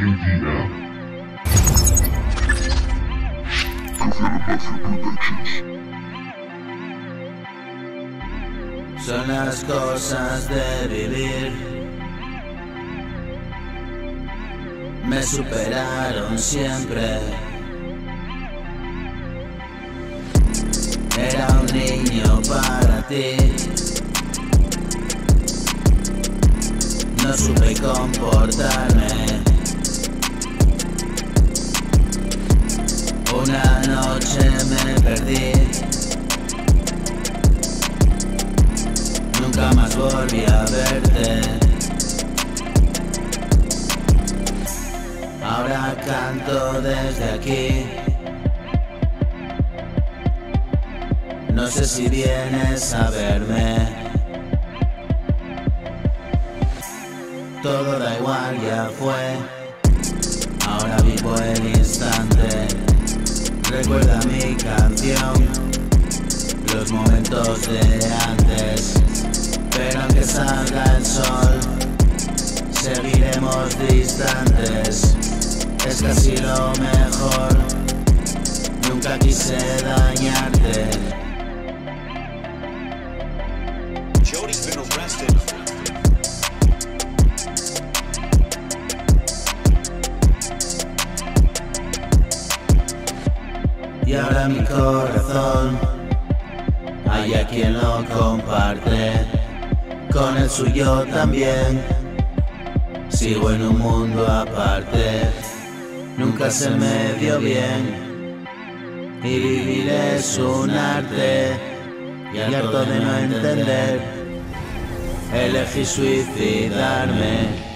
Argentina. Forget about your predictions. Son las cosas de vivir. Me superaron siempre. Era un niño para ti. No supe comportarme. Una noche me perdí. Nunca más volví a verte. Ahora canto desde aquí. No sé si vienes a verme. Todo da igual, ya fue. Ahora vivo el instante. Recuerda mi canción, los momentos de antes. Pero aunque salga el sol, seguiremos distantes. Es casi lo mejor. Nunca quise dañarte. Jody's been arrested. Y ahora mi corazón, hay a quien lo comparte, con el suyo también, sigo en un mundo aparte, nunca se me dio bien, y vivir es un arte, y harto de no entender, elegí suicidarme.